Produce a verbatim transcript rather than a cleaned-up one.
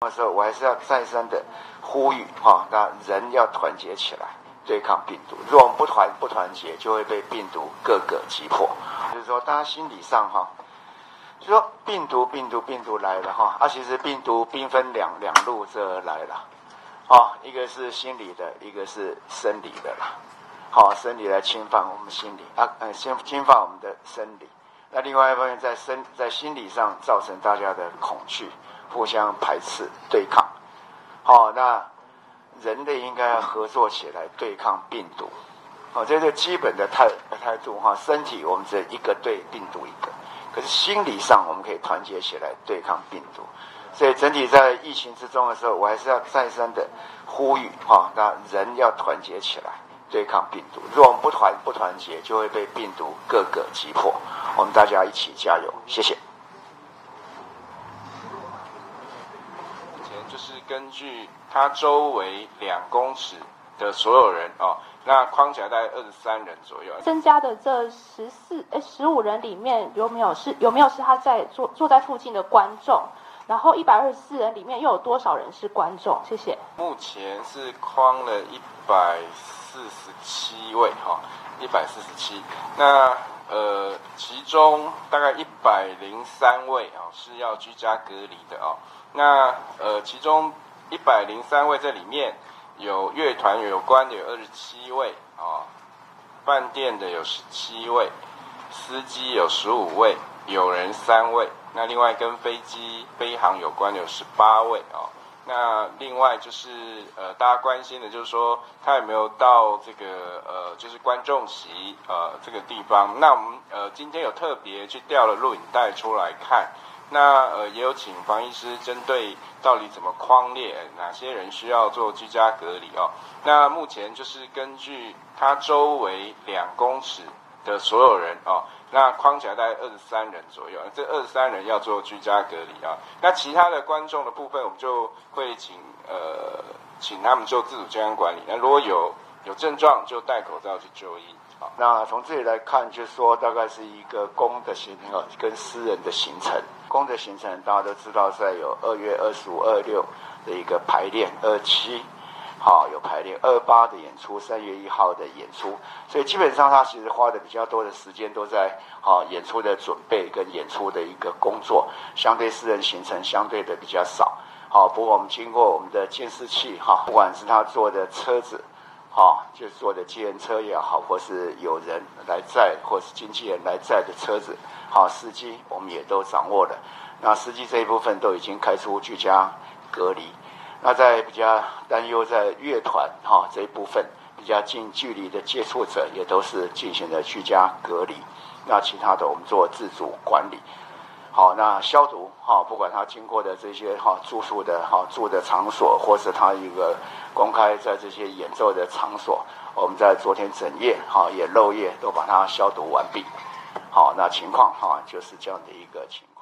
的时候，我还是要再三的呼吁哈，那、哦、人要团结起来对抗病毒。如果我们不团不团结，就会被病毒各个击破。就是说，大家心理上哈、哦，就说病毒病毒病毒来了哈、哦，啊，其实病毒兵分两两路这来了，哦，一个是心理的，一个是生理的啦。好、哦，生理来侵犯我们心理啊，呃，先侵犯我们的生理。那另外一方面在身，在心理上造成大家的恐惧。互相排斥对抗，好、哦，那人类应该合作起来对抗病毒，好、哦，这是基本的态态度哈。身体我们只一个对病毒一个，可是心理上我们可以团结起来对抗病毒。所以整体在疫情之中的时候，我还是要再三的呼吁哈、哦，那人要团结起来对抗病毒。如果我们不团不团结，就会被病毒各个击破。我们大家一起加油，谢谢。就是根据他周围两公尺的所有人哦，那框起来大概二十三人左右。增加的这十四哎十五人里面有没有是有没有是他在坐坐在附近的观众？然后一百二十四人里面又有多少人是观众？谢谢。目前是框了一百四十七位哈，一百四十七。那呃，其中大概一百零三位啊、哦、是要居家隔离的哦。那呃，其中一百零三位这里面有乐团有关的有二十七位啊、哦，饭店的有十七位，司机有十五位，友人三位。那另外跟飞机飞航有关的有十八位啊、哦。那另外就是呃，大家关心的就是说他有没有到这个呃，就是观众席呃这个地方。那我们呃今天有特别去调了录影带出来看。那呃也有请防疫师针对到底怎么匡列哪些人需要做居家隔离哦。那目前就是根据他周围两公尺的所有人哦。那框起来大概二十三人左右，这二十三人要做居家隔离啊。那其他的观众的部分，我们就会请呃，请他们做自主健康管理。那如果有有症状，就戴口罩去就医。好，那从这里来看，就是说大概是一个公的行程跟私人的行程。公的行程大家都知道，在有二月二十五、二六的一个排练，二七。好，有排练二八的演出，三月一号的演出，所以基本上他其实花的比较多的时间都在好、哦、演出的准备跟演出的一个工作，相对私人行程相对的比较少。好、哦，不过我们经过我们的监视器哈、哦，不管是他坐的车子，哈、哦，就是坐的计程车也好，或是有人来载，或是经纪人来载的车子，好、哦，司机我们也都掌握了。那司机这一部分都已经开出居家隔离。那在比较担忧在乐团哈这一部分比较近距离的接触者也都是进行了居家隔离，那其他的我们做自主管理。好，那消毒哈，不管他经过的这些哈住宿的哈住的场所，或是他一个公开在这些演奏的场所，我们在昨天整夜哈也漏夜都把它消毒完毕。好，那情况哈就是这样的一个情况。